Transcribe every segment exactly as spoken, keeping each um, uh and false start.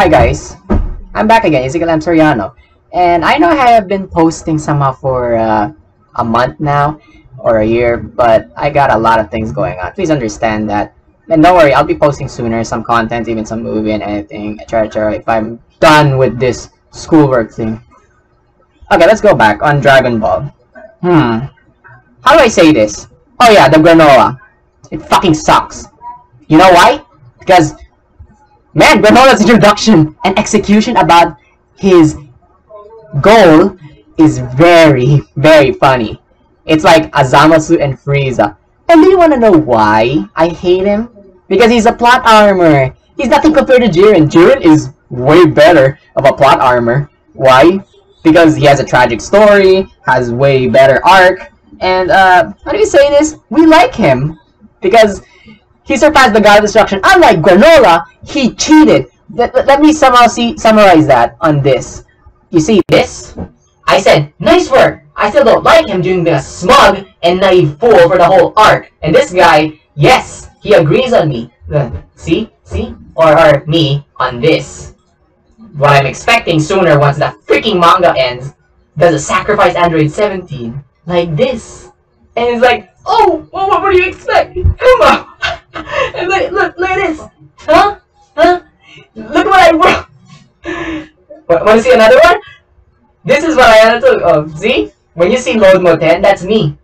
Hi guys, I'm back again, it's Philip Soriano, and I know I have been posting somehow for uh, a month now, or a year, but I got a lot of things going on. Please understand that, and don't worry, I'll be posting sooner, some content, even some movie and anything, et cetera if I'm done with this schoolwork thing. Okay, let's go back on Dragon Ball. Hmm, how do I say this? Oh yeah, the Granola. It fucking sucks. You know why? Because man, Granola's introduction and execution about his goal is very, very funny. It's like Azamasu and Frieza. And do you want to know why I hate him? Because he's a plot armor. He's nothing compared to Jiren. Jiren is way better of a plot armor. Why? Because he has a tragic story, has way better arc, and uh, how do you say this? We like him. Because he surpassed the God of Destruction. Unlike Granola, he cheated. Let, let, let me somehow see summarize that on this. You see this? I said, nice work. I still don't like him doing being a smug and naive fool for the whole arc. And this guy, yes, he agrees on me. See? See? Or, or me on this. What I'm expecting sooner once that freaking manga ends, does it sacrifice Android seventeen like this? And it's like, oh, well, what would you expect? Come on. And look, look, look at this! Huh? Huh? Look what I wrote! Want to see another one? This is what I undertook. Oh, see? When you see Mode Mode ten, that's me.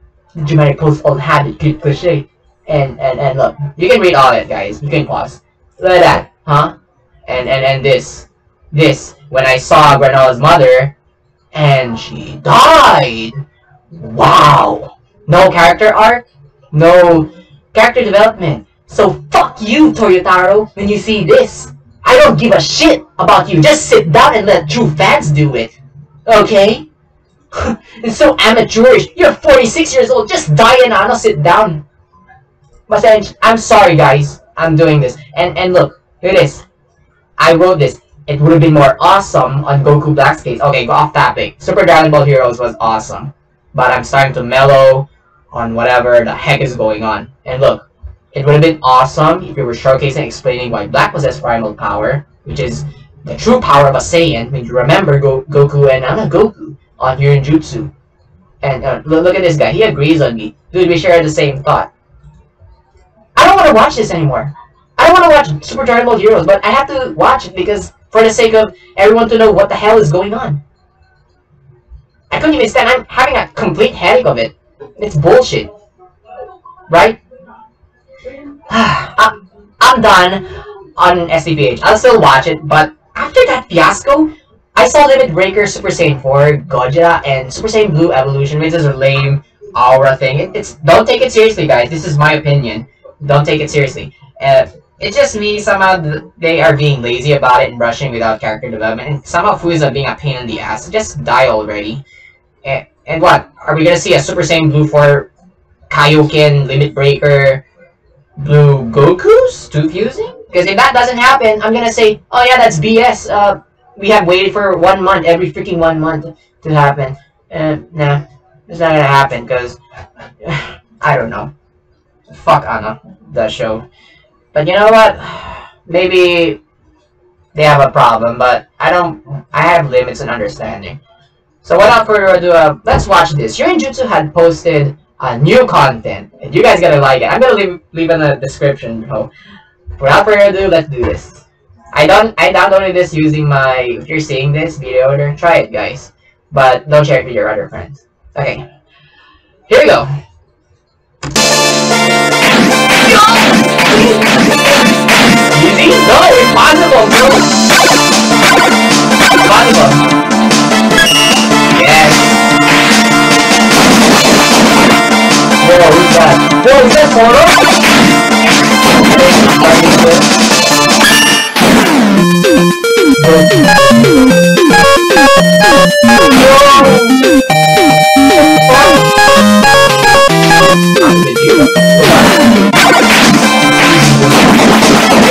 Dramatic post old habit, good cliche. And, and, and look. You can read all that, guys. You can pause. Look at that. Huh? And, and, and this. This. When I saw Granola's mother, and she died! Wow! No character arc? No character development. So fuck you, Toyotaro, when you see this. I don't give a shit about you. Just sit down and let true fans do it. Okay? It's so amateurish. You're forty-six years old. Just die and I'll sit down. But then, I'm sorry, guys. I'm doing this. And and look, here it is. I wrote this. It would have been more awesome on Goku Black's case. Okay, go off topic. Super Dragon Ball Heroes was awesome. But I'm starting to mellow on whatever the heck is going on. And look. It would have been awesome if we were showcasing and explaining why Black possessed primal power, which is the true power of a Saiyan. When you remember Go Goku and I'm a Goku on Hyourinjutsu. And uh, look at this guy, he agrees on me. Dude, we share the same thought. I don't want to watch this anymore. I don't want to watch Super Dragon Ball Heroes, but I have to watch it because for the sake of everyone to know what the hell is going on. I couldn't even stand, I'm having a complete headache of it. It's bullshit. Right? I'm, I'm done on S D P H. I'll still watch it, but after that fiasco, I saw Limit Breaker, Super Saiyan four, Goja, and Super Saiyan Blue Evolution, which is a lame aura thing. It, it's don't take it seriously, guys. This is my opinion. Don't take it seriously. Uh, it's just me. Somehow th they are being lazy about it and rushing without character development. And somehow Frieza being a pain in the ass. Just die already. And, and what are we gonna see? A Super Saiyan Blue four, Kaioken, Limit Breaker. Blue Goku's too fusing? Because if that doesn't happen, I'm gonna say, oh yeah, that's B S. Uh, we have waited for one month, every freaking one month to happen. And uh, nah, it's not gonna happen because I don't know. Fuck Anna, the show. But you know what? Maybe they have a problem, but I don't. I have limits in understanding. So without further ado, uh, let's watch this. Hyourinjutsu had posted Uh, new content, and you guys gotta like it. I'm gonna leave leave in the description below. Without further ado, let's do this. I don't I downloaded this using my. If you're seeing this video order, try it, guys. But don't share it with your other friends. Okay, here we go. Easy? No, impossible, bro. Impossible. Yes. Whoa, who's that? Whoa, is that Toro? Whoa! Oh, this is the deal.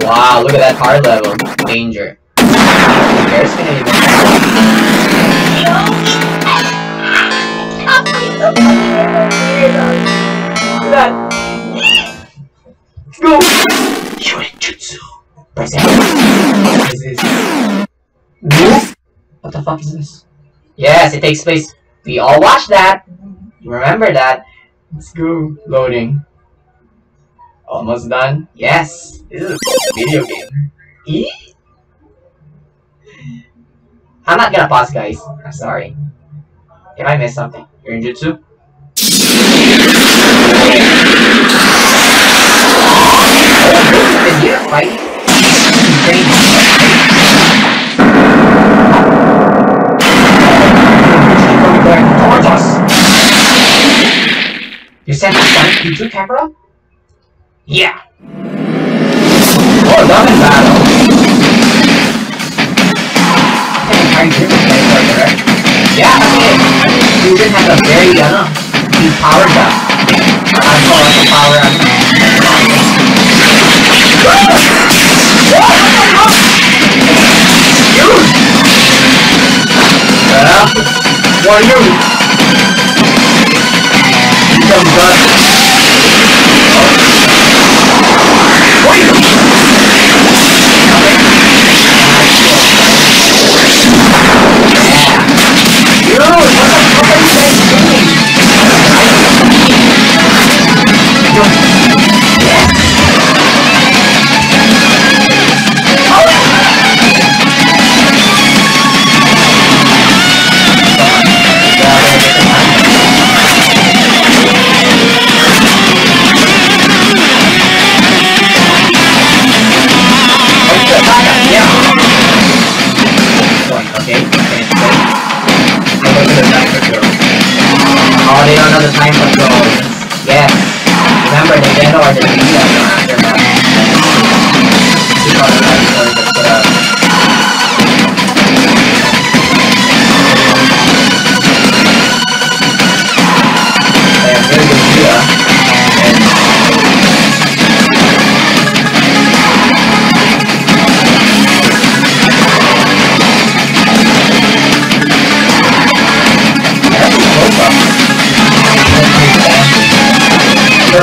Wow, look at that hard level. Danger. There's gonna be that. Go! Hyourinjutsu! What is this? This? What the fuck is this? Yes, it takes place. We all watched that. You remember that. Let's go. Loading. Almost done. Yes! This is a video game. E? I'm not gonna pause, guys. I'm sorry. If I miss something. Hyourinjutsu? Is he a fight? Towards us! You sent a fight? You took Kakarot? Yeah! Oh, done in battle! Hey, are you doing this right there? Yeah, I mean, Jiren has a very, uh, he powered up. I'm going to power up. What the fuck? What are you? You dumb butt. Oh. What are you doing? Yeah. Dude, what the fuck are you guys doing? Oh, they don't know the time control. Yes. Remember, the Zeno or the Vegeta are after that. They have good Vegeta. And... That's so But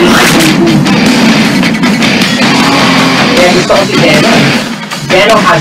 What?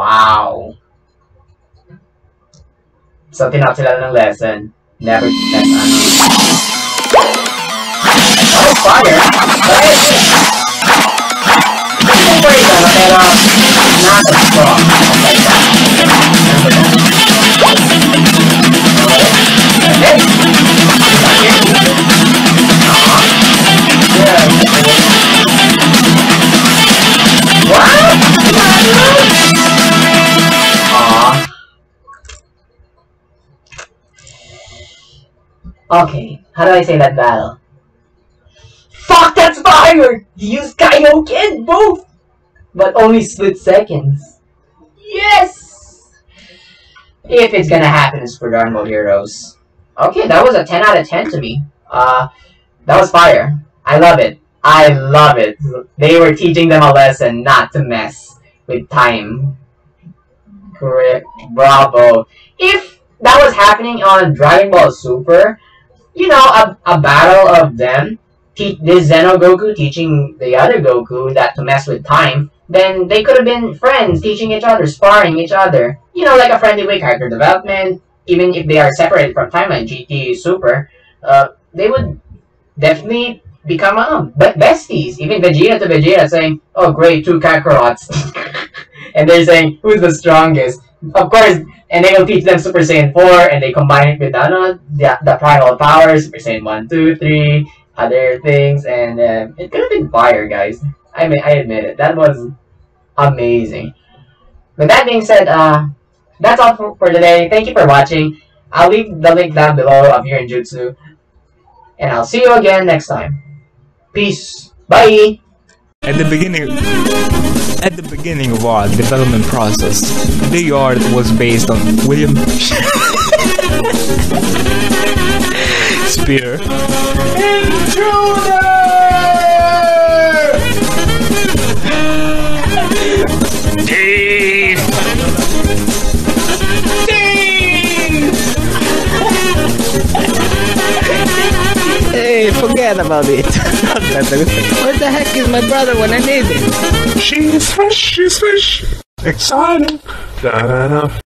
Wow. So, tinap sila ng lesson. Never do that. Oh, fire! Fire! Super Saiyan, pero not as strong like that. Hey! Uh-huh. Yeah. What? Okay, how do I say that battle? Fuck, that's fire! You use Kaioken both! But only split seconds. Yes! If it's gonna happen in Super Dragon Ball Heroes. Okay, that was a ten out of ten to me. Uh, that was fire. I love it. I love it. They were teaching them a lesson not to mess with time. Correct. Bravo. If that was happening on Dragon Ball Super, you know, a, a battle of them, te this Zeno Goku teaching the other Goku that to mess with time, then they could have been friends, teaching each other, sparring each other. You know, like a friendly way, character development, even if they are separated from time like G T Super, uh, they would definitely become uh, be besties. Even Vegeta to Vegeta saying, oh great, two Kakarots. And they're saying, who's the strongest? Of course, and they will teach them Super Saiyan four, and they combine it with uh, the, the primal powers, Super Saiyan one, two, three, other things, and uh, it could have been fire, guys. I mean, I admit it. That was amazing. With that being said, uh, that's all for, for today. Thank you for watching. I'll leave the link down below of Hyourinjutsu, and I'll see you again next time. Peace. Bye. At the beginning... At the beginning of our development process, the art was based on William Spear. Intruder! Dave! Dave! Hey, forget about it. Where the heck is my brother when I need him? She's fresh, she's fresh, excited, da da da.